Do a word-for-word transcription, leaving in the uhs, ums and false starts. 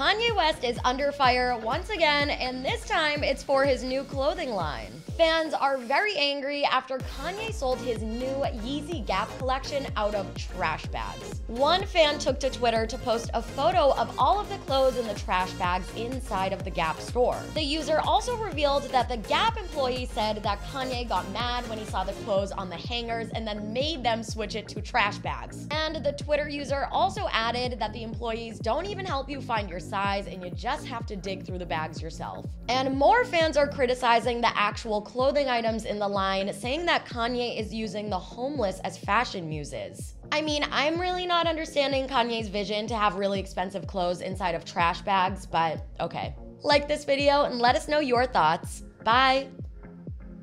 Kanye West is under fire once again, and this time it's for his new clothing line. Fans are very angry after Kanye sold his new Yeezy Gap collection out of trash bags. One fan took to Twitter to post a photo of all of the clothes in the trash bags inside of the Gap store. The user also revealed that the Gap employee said that Kanye got mad when he saw the clothes on the hangers and then made them switch it to trash bags. And the Twitter user also added that the employees don't even help you find your size and you just have to dig through the bags yourself. And more fans are criticizing the actual clothing items in the line, saying that Kanye is using the homeless as fashion muses. I mean, I'm really not understanding Kanye's vision to have really expensive clothes inside of trash bags, but okay. Like this video and let us know your thoughts. Bye!